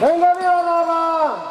Venga, viva Lama.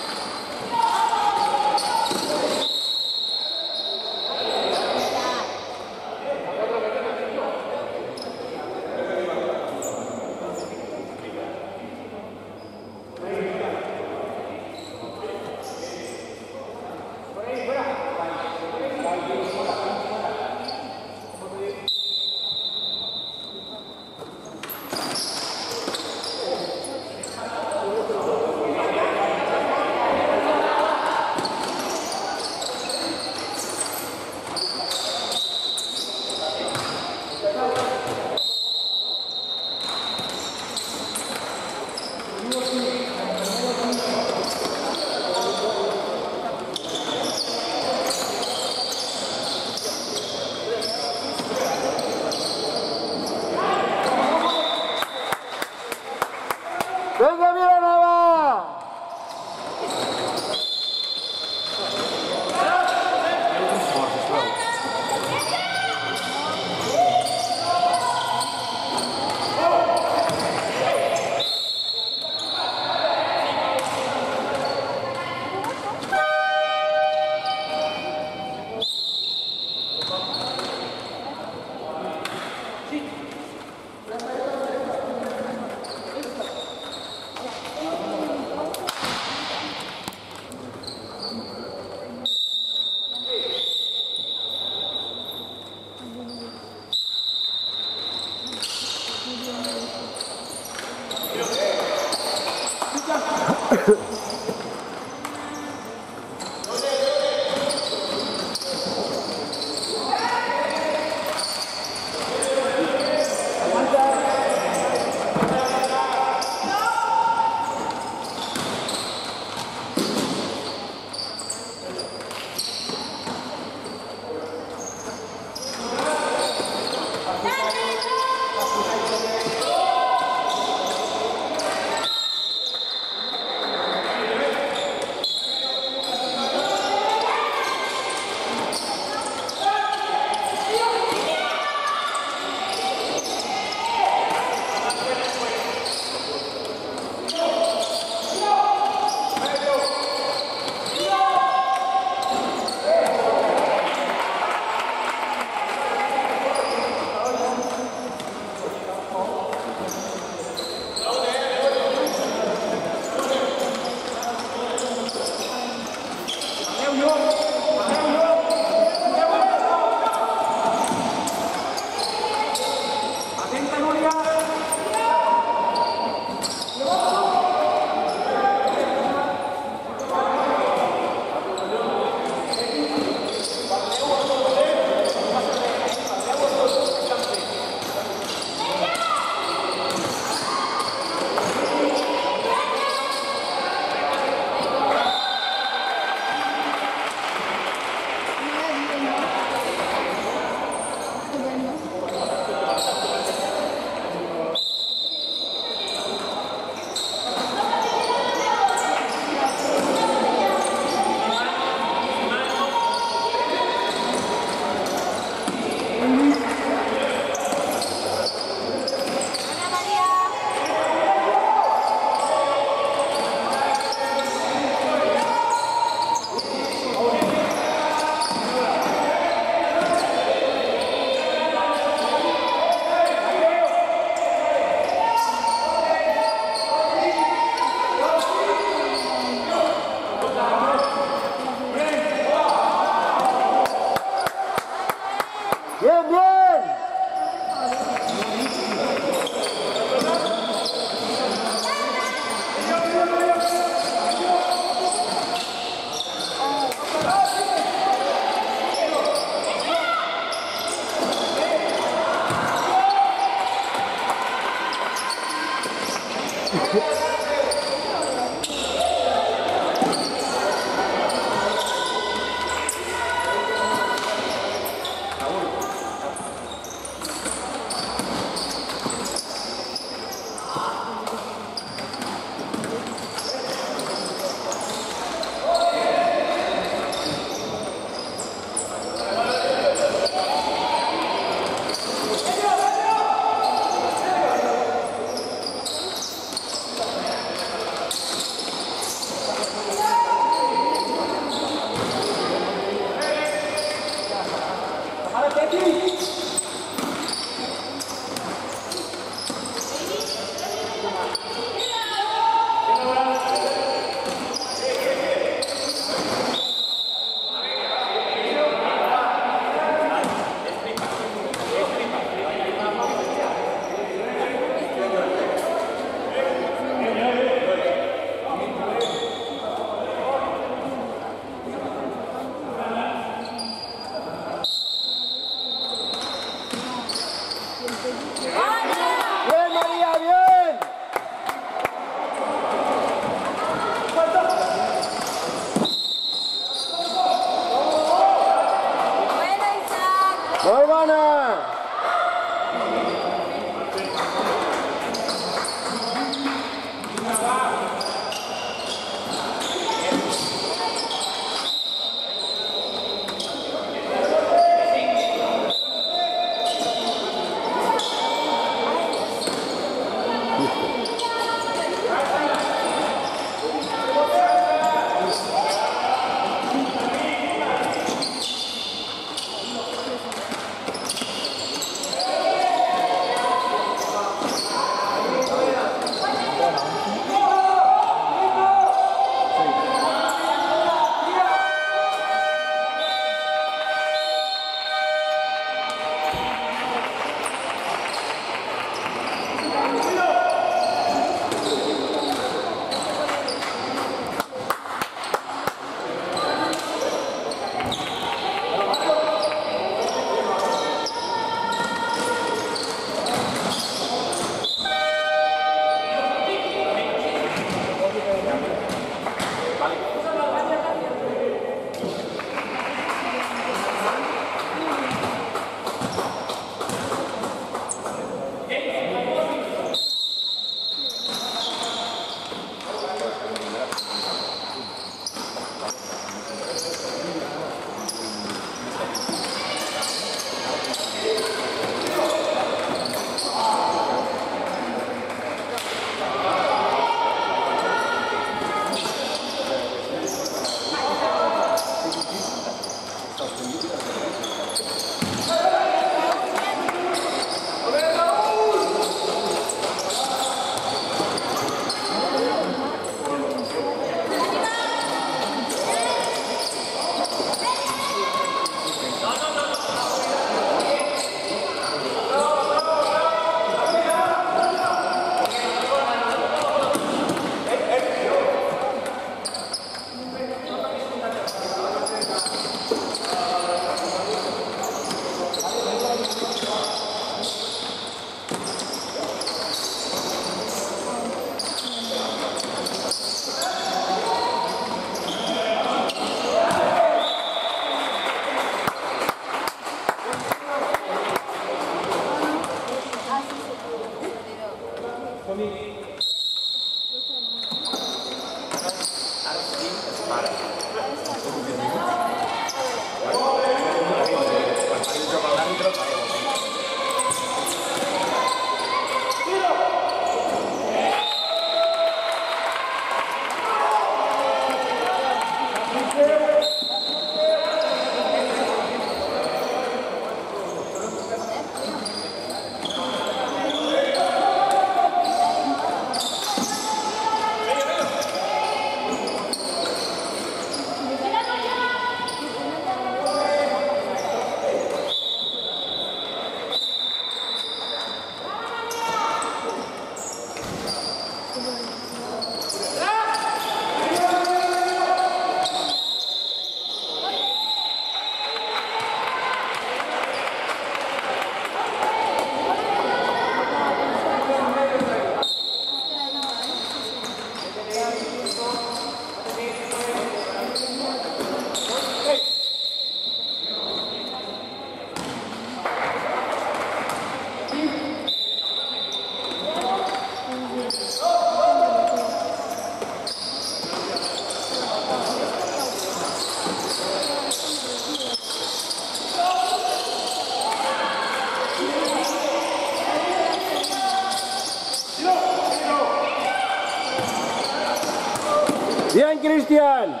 ¡Bien, Cristian!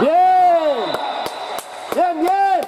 ¡Bien! ¡Bien, bien!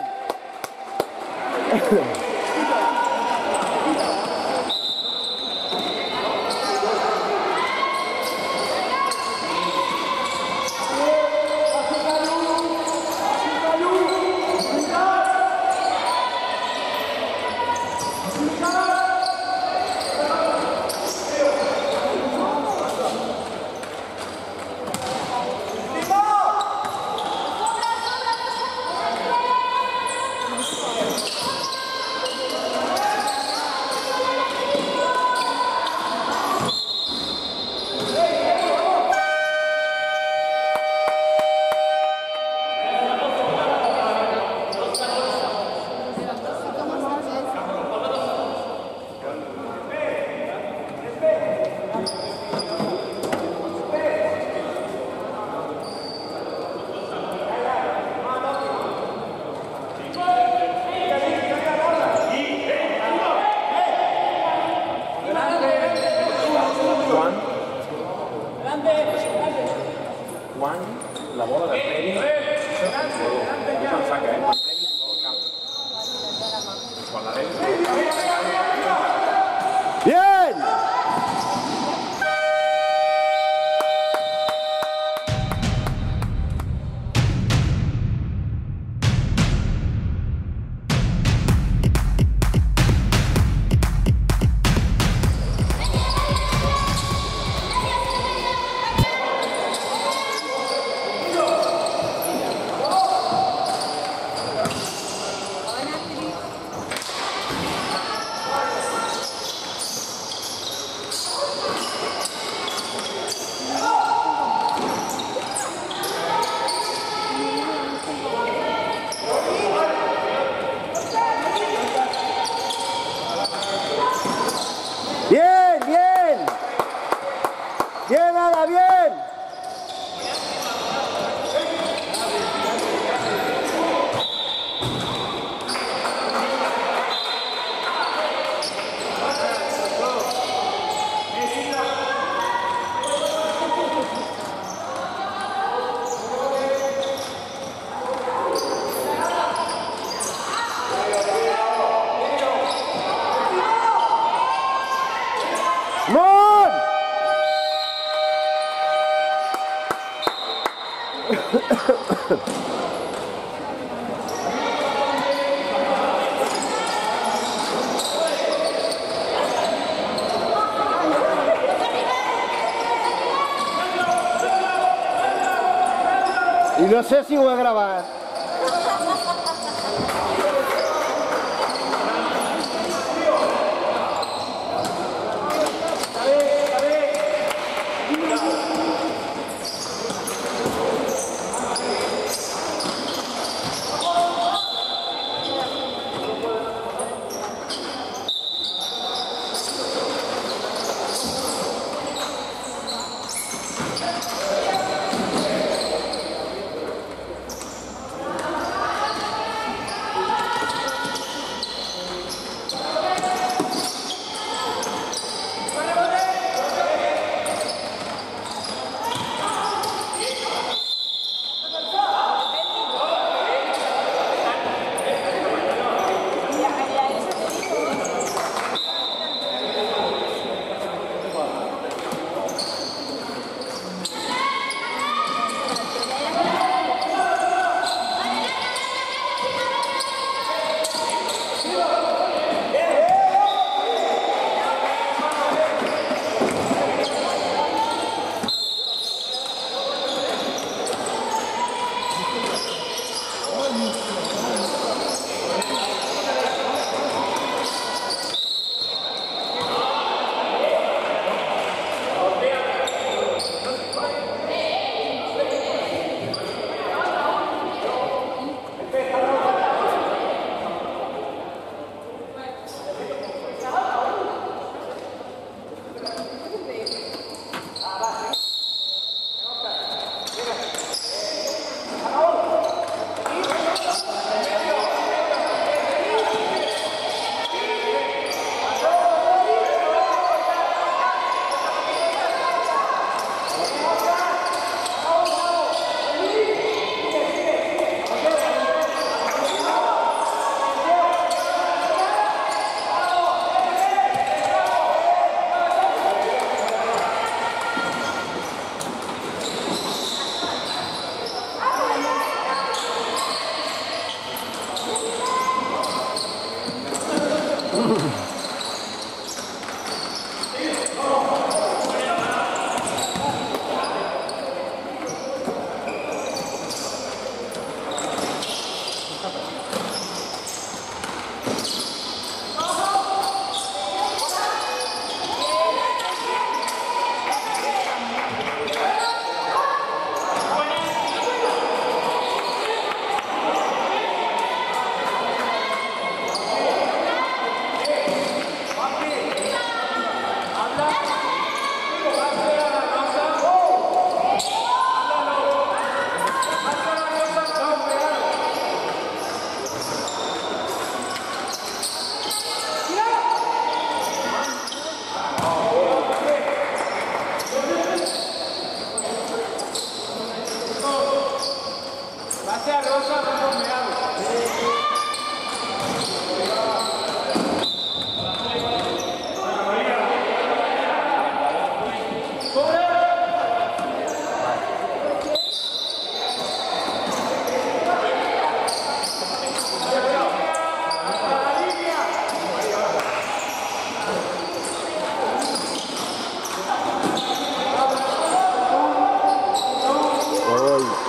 Quan la bola de premi y no sé si voy a grabar.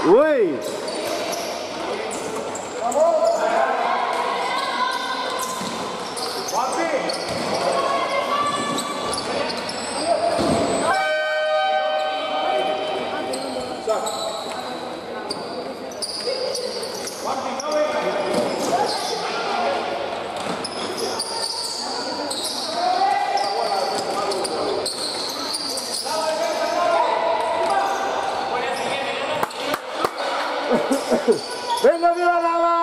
Uy. ¡Venga, viva la va!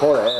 Joder.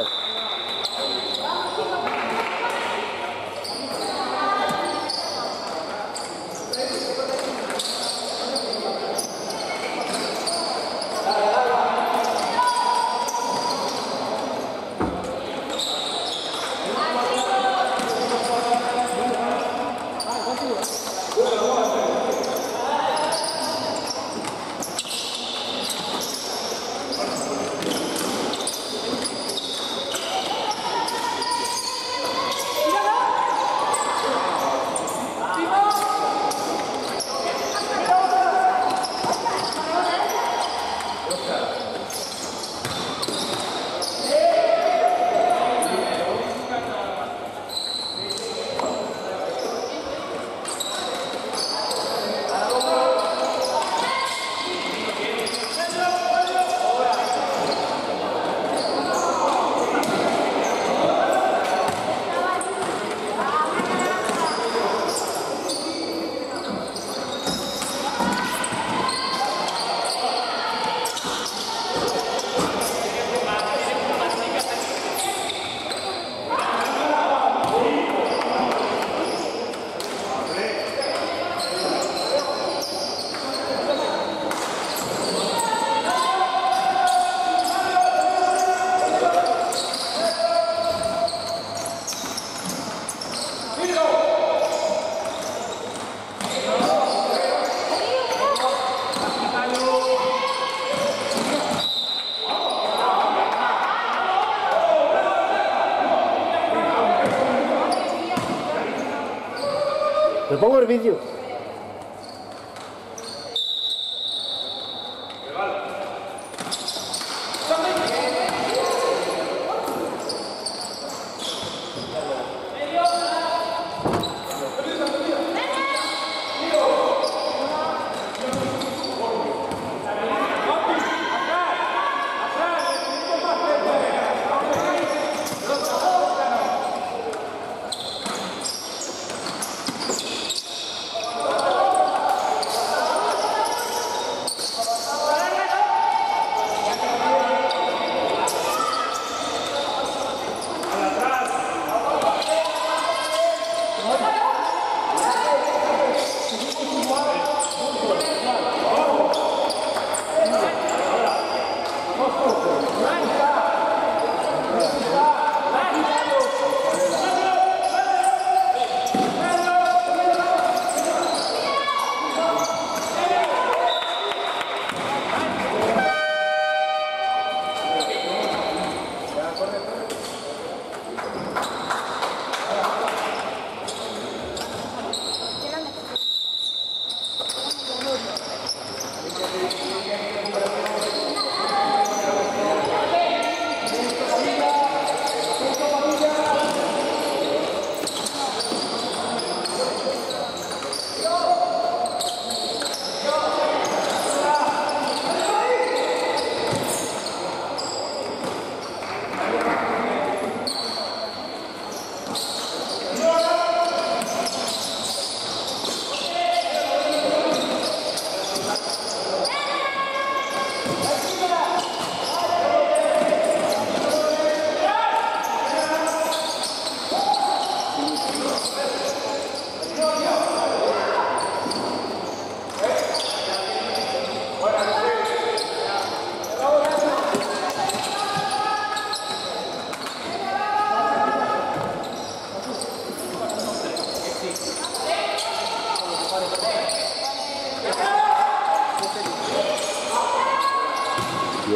Te pongo el vídeo.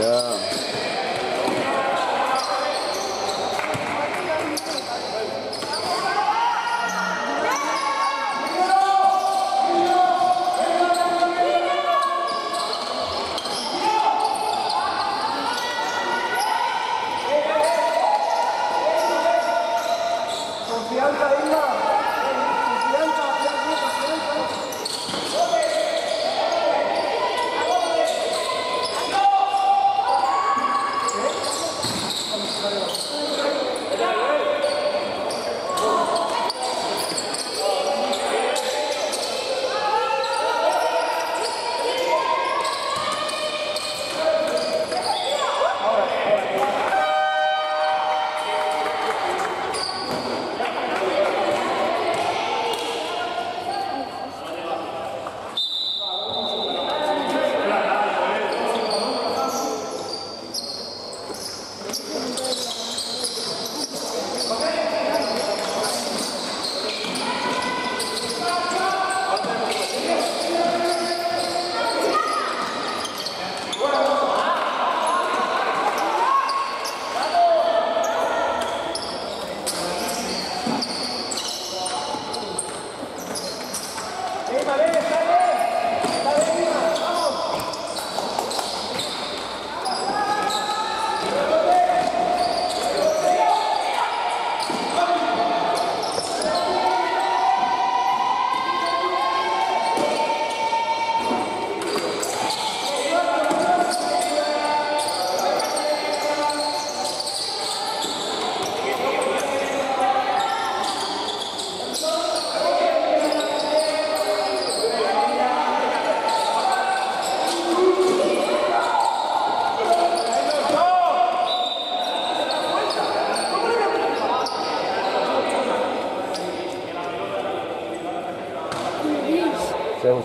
Cuidado.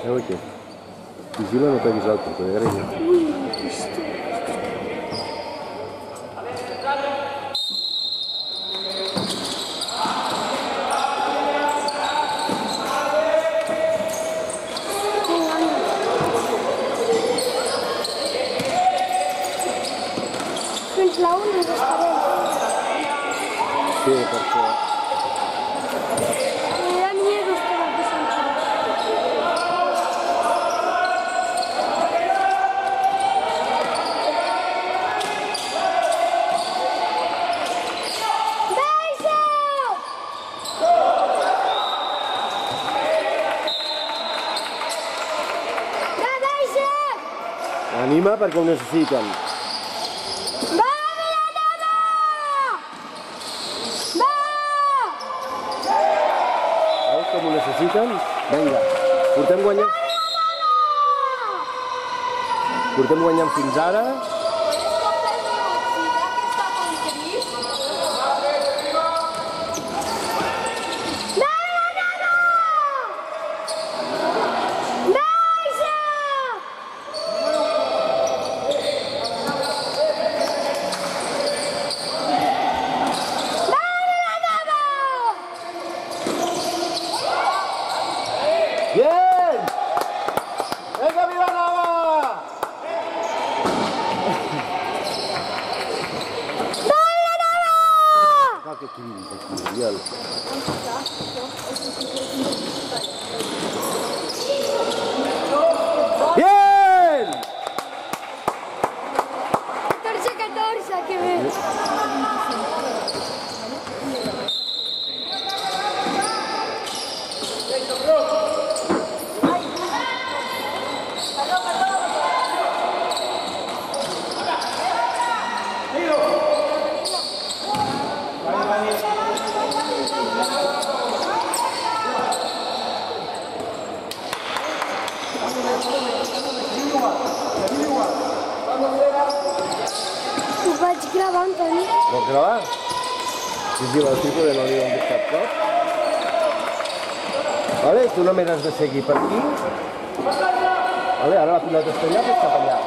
Hoće. I zileno tak i zato, to je grejno. Anima perquè ho necessiten. Va, Vilanova! Va! Veus com ho necessiten? Vinga, portem guanyant... Portem guanyant fins ara. Tu només has de seguir per aquí. Vale, ara la pilota està allà, però està allà.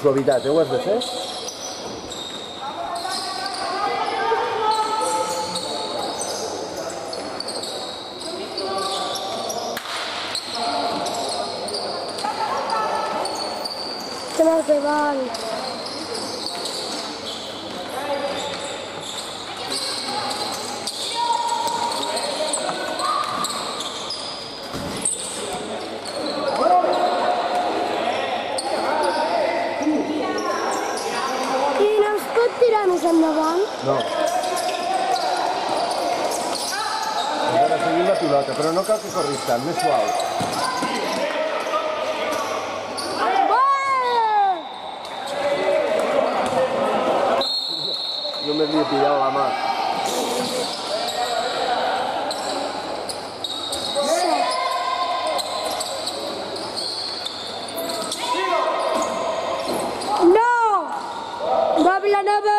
amb suavitat, ho has de fer. Que mal que val. Endavant? No. Has de seguir la pilota, però no cal que corris tant, més suau. Només li he pillat la mà. No! Va Vilanova!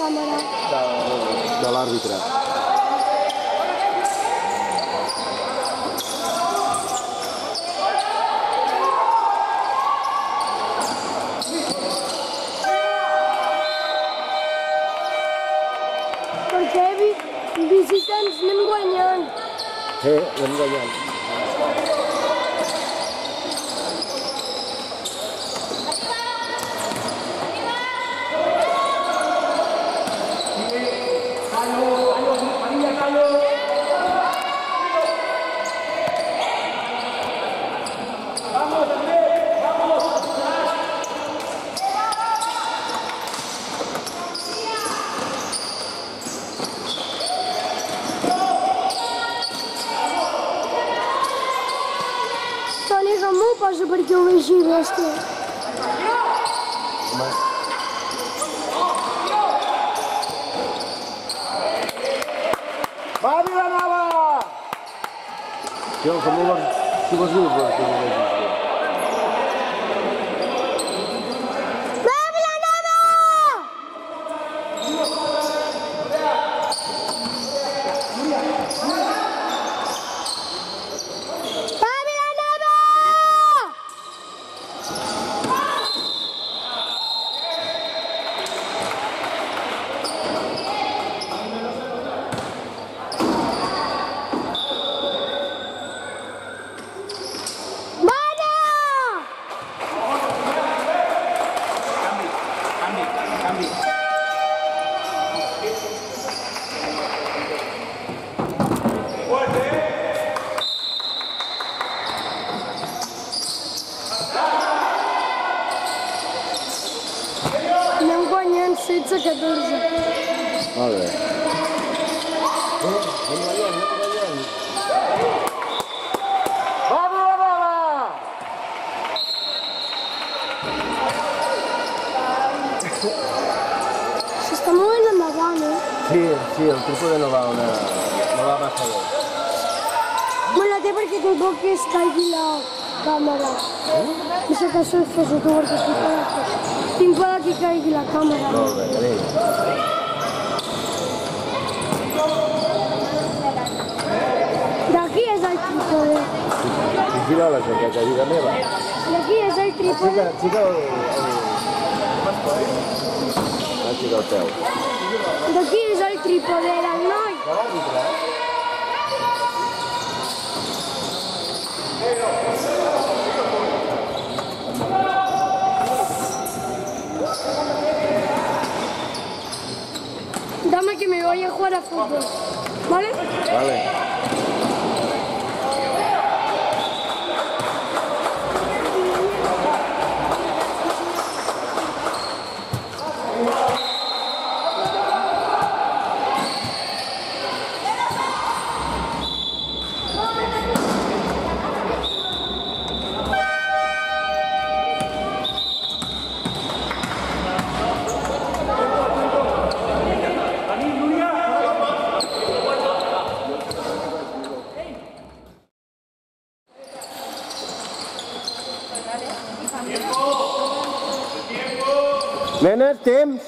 De l'àrbitre. Perquè visitants anem guanyant. Sí, anem guanyant. Posa perquè ho vegi bé, hòstia. Home. Va, Vilanova! Jo, com ho vols... Tu vols dir-ho, però, que ho vegis. Va, Vilanova! Vilanova! Molt bé. Anem guanyant. Va, Vilanova! S'està movent l'endavant, eh? Sí, el truco de no va massa bé. Me la té perquè tampoc es caigui la càmera. No sé que això és fos-ho tu, perquè estic a la fos. Tinc por que caigui la càmera. Molt bé, adéu. D'aquí és el trípode. Gira la jaqueta, vida meva. D'aquí és el trípode. Aixeca el... Aixeca el peu. D'aquí és el trípode, el noi. Dame que me voy a jugar a fútbol. ¿Vale? Vale. Nenes, temps!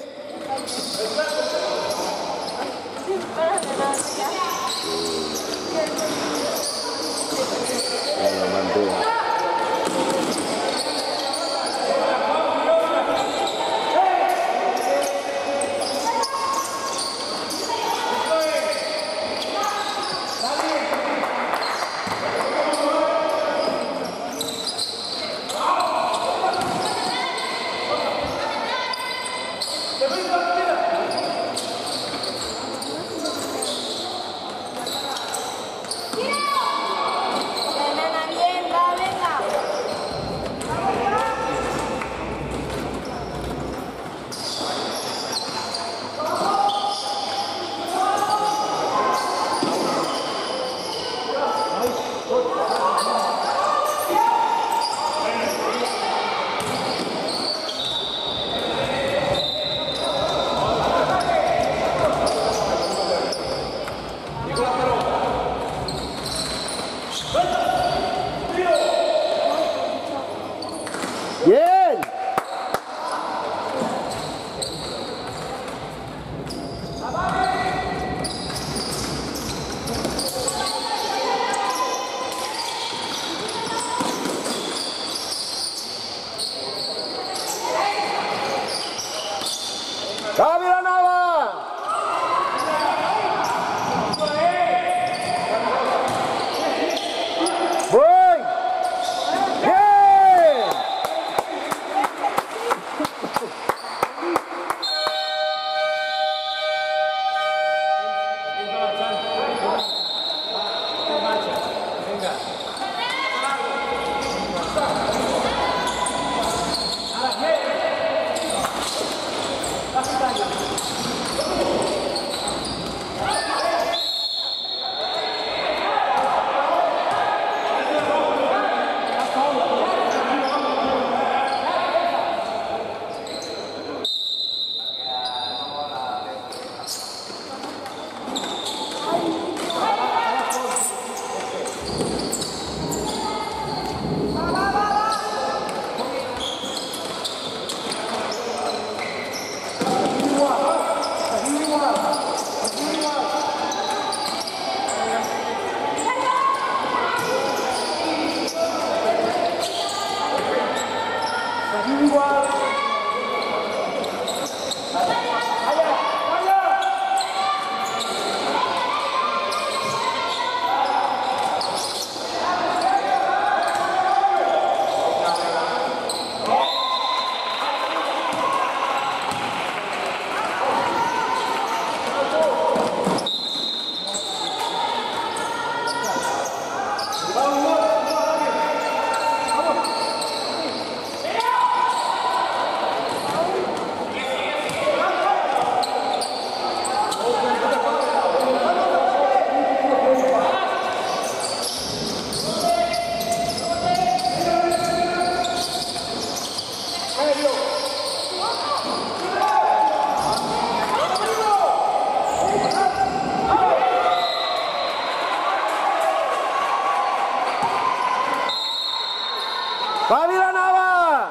¡Va Vilanova!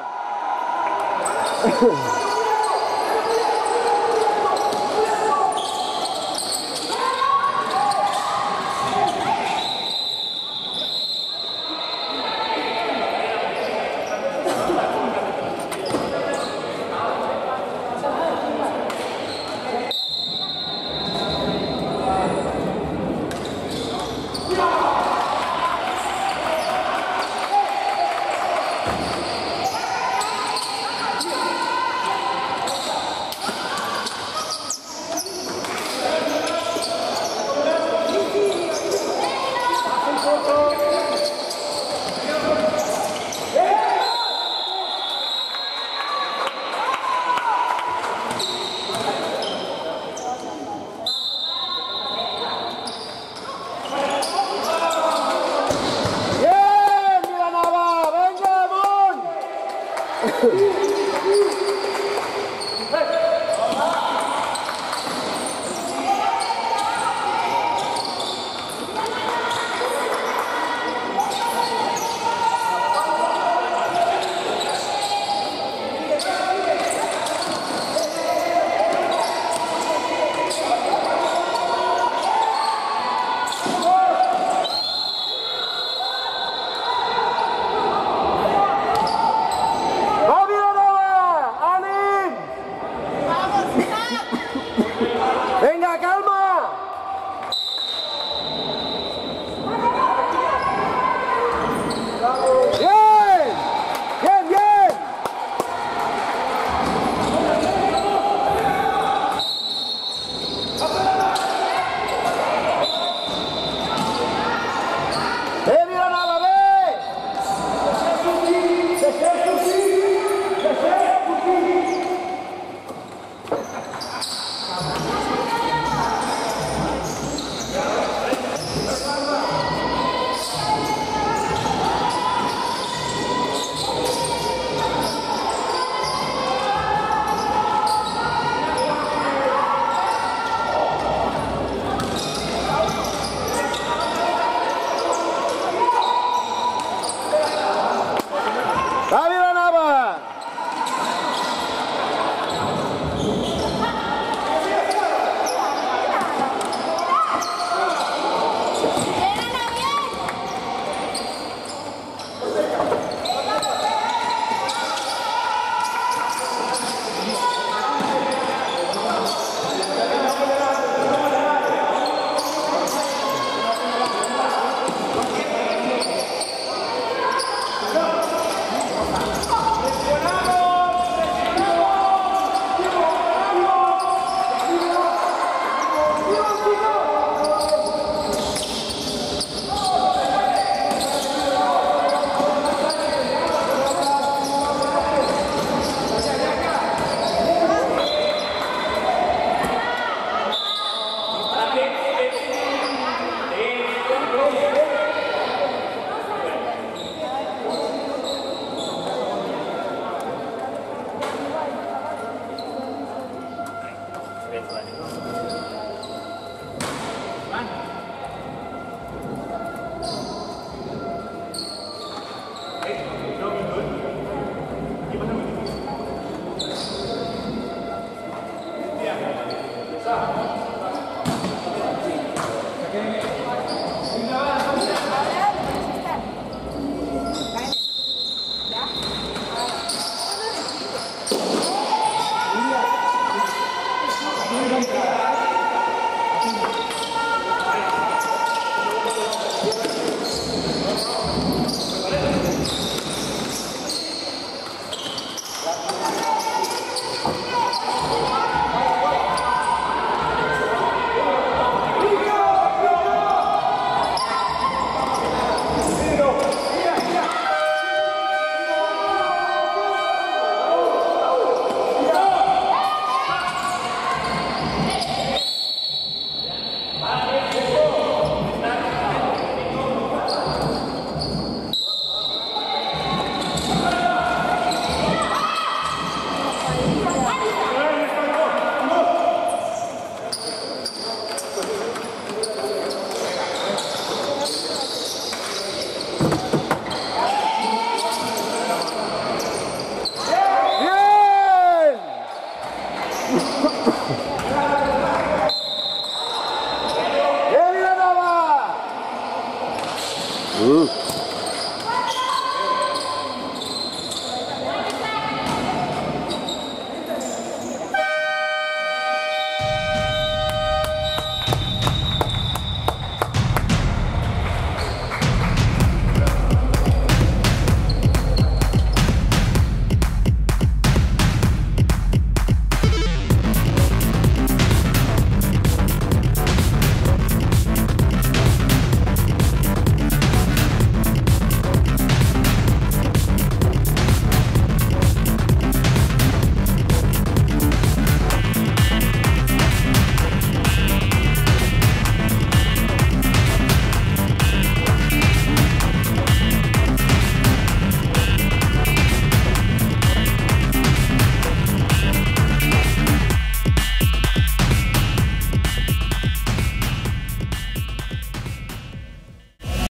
¡Vamos!